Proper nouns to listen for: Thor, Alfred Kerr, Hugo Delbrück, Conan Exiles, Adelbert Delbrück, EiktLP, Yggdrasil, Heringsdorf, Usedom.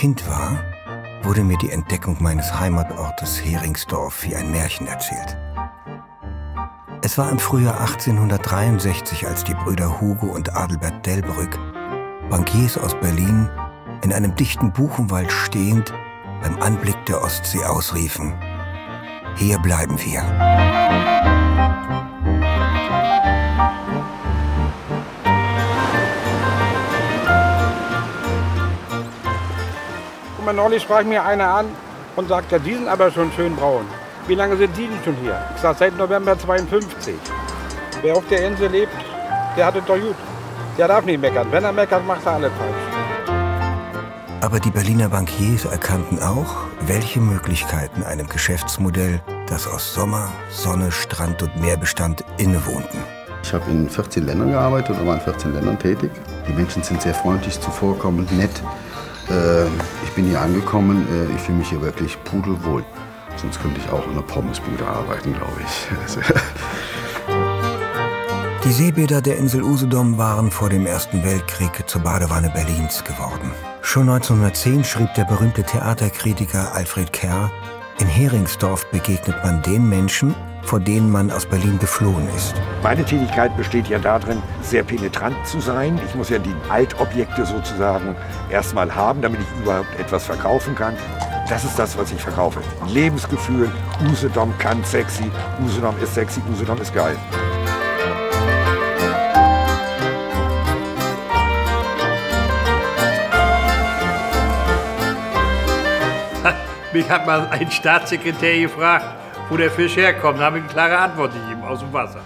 Kind war, wurde mir die Entdeckung meines Heimatortes Heringsdorf wie ein Märchen erzählt. Es war im Frühjahr 1863, als die Brüder Hugo und Adelbert Delbrück, Bankiers aus Berlin, in einem dichten Buchenwald stehend, beim Anblick der Ostsee ausriefen: Hier bleiben wir. Guck mal, neulich sprach mir einer an und sagt, ja, die sind aber schon schön braun. Wie lange sind die denn schon hier? Ich sage, seit November 1952. Wer auf der Insel lebt, der hat es doch gut. Der darf nicht meckern. Wenn er meckert, macht er alles falsch. Aber die Berliner Bankiers erkannten auch, welche Möglichkeiten einem Geschäftsmodell, das aus Sommer, Sonne, Strand und Meer bestand, innewohnten. Ich habe in 14 Ländern gearbeitet und war in 14 Ländern tätig. Die Menschen sind sehr freundlich, zuvorkommend, nett. Ich bin hier angekommen, ich fühle mich hier wirklich pudelwohl. Sonst könnte ich auch in einer Pommesbude arbeiten, glaube ich. Die Seebäder der Insel Usedom waren vor dem Ersten Weltkrieg zur Badewanne Berlins geworden. Schon 1910 schrieb der berühmte Theaterkritiker Alfred Kerr, in Heringsdorf begegnet man den Menschen, vor denen man aus Berlin geflohen ist. Meine Tätigkeit besteht ja darin, sehr penetrant zu sein. Ich muss ja die Altobjekte sozusagen erstmal haben, damit ich überhaupt etwas verkaufen kann. Das ist das, was ich verkaufe. Lebensgefühl, Usedom kann sexy, Usedom ist geil. Mich hat mal ein Staatssekretär gefragt, wo der Fisch herkommt. Da habe ich eine klare Antwort gegeben, aus dem Wasser.